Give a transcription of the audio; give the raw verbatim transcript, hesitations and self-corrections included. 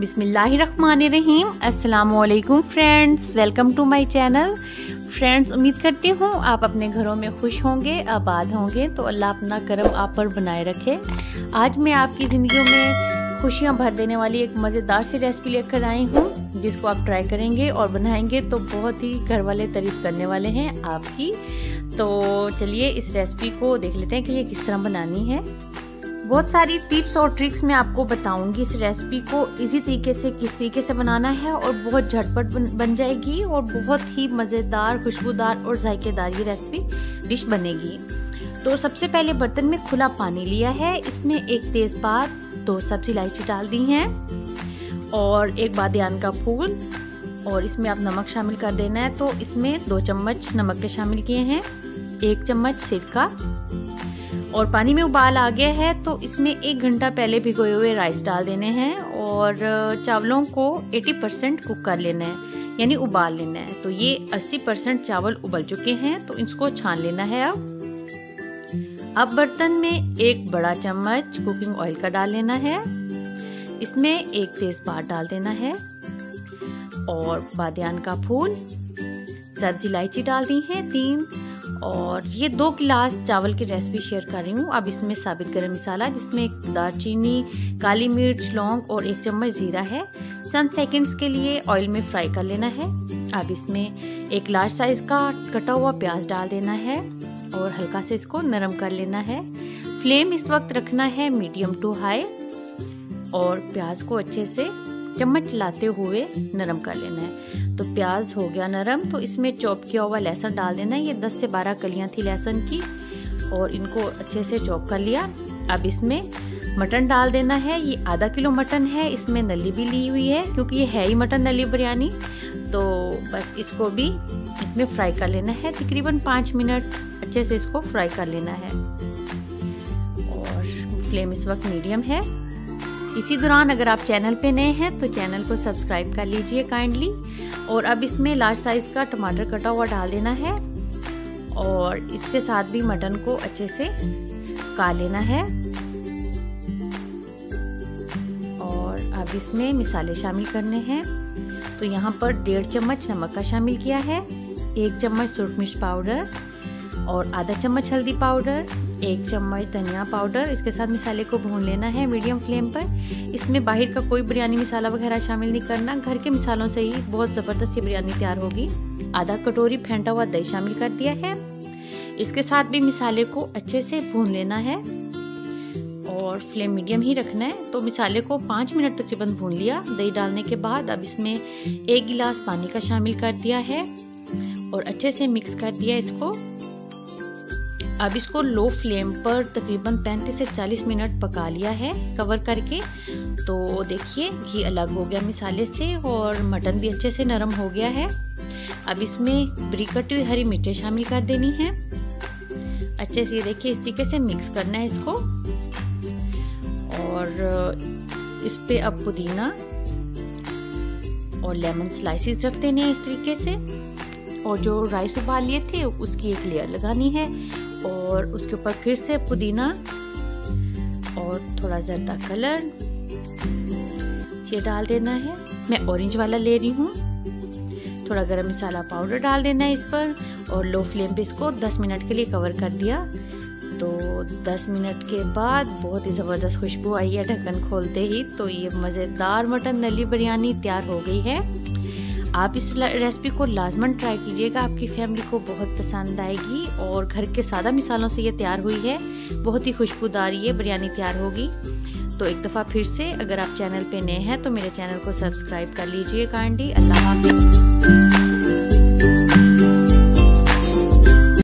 बिस्मिल्लाहिर्रहमानिर्रहीम। अस्सलामुअलैकुम friends, welcome to my channel. Friends, उम्मीद करती हूँ आप अपने घरों में खुश होंगे, आबाद होंगे, तो अल्लाह अपना करम आप पर बनाए रखे। आज मैं आपकी ज़िंदगी में खुशियाँ भर देने वाली एक मज़ेदार सी रेसिपी लेकर आई हूँ, जिसको आप ट्राई करेंगे और बनाएंगे तो बहुत ही घर वाले तारीफ करने वाले हैं आपकी। तो चलिए इस रेसिपी को देख लेते हैं कि ये किस तरह बनानी है। बहुत सारी टिप्स और ट्रिक्स मैं आपको बताऊंगी इस रेसिपी को इजी तरीके से किस तरीके से बनाना है, और बहुत झटपट बन, बन जाएगी और बहुत ही मज़ेदार, खुशबूदार और जायकेदार ये रेसिपी डिश बनेगी। तो सबसे पहले बर्तन में खुला पानी लिया है, इसमें एक तेज़पात, दो सब्ज़ी इलायची डाल दी हैं और एक बादियान का फूल, और इसमें आप नमक शामिल कर देना है। तो इसमें दो चम्मच नमक के शामिल किए हैं, एक चम्मच सिरका, और पानी में उबाल आ गया है तो इसमें एक घंटा पहले भिगोए हुए राइस डाल देने हैं और चावलों को अस्सी परसेंट कुक कर लेना है, यानी उबाल लेना है। तो ये अस्सी परसेंट चावल उबल चुके हैं तो इनको छान लेना है। अब अब बर्तन में एक बड़ा चम्मच कुकिंग ऑयल का डाल लेना है, इसमें एक तेज़पात डाल देना है और बादियान का फूल, सब्ज़ी इलायची डाल दी है तीन, और ये दो गिलास चावल की रेसिपी शेयर कर रही हूँ। अब इसमें साबित गरम मसाला, जिसमें एक दालचीनी, काली मिर्च, लौंग और एक चम्मच जीरा है, चंद सेकंड्स के लिए ऑयल में फ्राई कर लेना है। अब इसमें एक लार्ज साइज का कटा हुआ प्याज डाल देना है और हल्का से इसको नरम कर लेना है। फ्लेम इस वक्त रखना है मीडियम टू हाई, और प्याज को अच्छे से चम्मच चलाते हुए नरम कर लेना है। तो प्याज हो गया नरम, तो इसमें चॉप किया हुआ लहसुन डाल देना है। ये दस से बारह कलियां थी लहसुन की, और इनको अच्छे से चॉप कर लिया। अब इसमें मटन डाल देना है, ये आधा किलो मटन है, इसमें नली भी ली हुई है क्योंकि ये है ही मटन नली बिरयानी। तो बस इसको भी इसमें फ्राई कर लेना है, तकरीबन पाँच मिनट अच्छे से इसको फ्राई कर लेना है, और फ्लेम इस वक्त मीडियम है। इसी दौरान अगर आप चैनल पे नए हैं तो चैनल को सब्सक्राइब कर लीजिए काइंडली। और अब इसमें लार्ज साइज़ का टमाटर कटा हुआ डाल देना है, और इसके साथ भी मटन को अच्छे से पका लेना है। और अब इसमें मिसाले शामिल करने हैं, तो यहाँ पर डेढ़ चम्मच नमक का शामिल किया है, एक चम्मच सूरख मिर्च पाउडर और आधा चम्मच हल्दी पाउडर, एक चम्मच धनिया पाउडर। इसके साथ मिसाले को भून लेना है मीडियम फ्लेम पर। इसमें बाहर का कोई बिरयानी मसाला वगैरह शामिल नहीं करना, घर के मिसालों से ही बहुत ज़बरदस्त ये बिरयानी तैयार होगी। आधा कटोरी फेंटा हुआ दही शामिल कर दिया है, इसके साथ भी मिसाले को अच्छे से भून लेना है और फ्लेम मीडियम ही रखना है। तो मिसाले को पाँच मिनट तकरीबन भून लिया दही डालने के बाद। अब इसमें एक गिलास पानी का शामिल कर दिया है और अच्छे से मिक्स कर दिया इसको। अब इसको लो फ्लेम पर तकरीबन पैंतीस से चालीस मिनट पका लिया है कवर करके। तो देखिए घी अलग हो गया मिसाले से और मटन भी अच्छे से नरम हो गया है। अब इसमें बारीक कटी हुई हरी मिर्चें शामिल कर देनी है, अच्छे से देखिए इस तरीके से मिक्स करना है इसको। और इस पे अब पुदीना और लेमन स्लाइसेस रख देने हैं इस तरीके से, और जो राइस उबाल लिए थे उसकी एक लेयर लगानी है, और उसके ऊपर फिर से पुदीना और थोड़ा जर्दा कलर ये डाल देना है। मैं ऑरेंज वाला ले रही हूँ। थोड़ा गरम मसाला पाउडर डाल देना है इस पर, और लो फ्लेम पे इसको दस मिनट के लिए कवर कर दिया। तो दस मिनट के बाद बहुत ही ज़बरदस्त खुशबू आई है ढक्कन खोलते ही। तो ये मज़ेदार मटन नली बिरयानी तैयार हो गई है। आप इस रेसिपी को लाजमन ट्राई कीजिएगा, आपकी फैमिली को बहुत पसंद आएगी। और घर के सादा मिसालों से ये तैयार हुई है, बहुत ही खुशबूदार ये बिरयानी तैयार होगी। तो एक दफ़ा फिर से, अगर आप चैनल पे नए हैं तो मेरे चैनल को सब्सक्राइब कर लीजिए काइंडली। अल्लाह हाफ़िज़।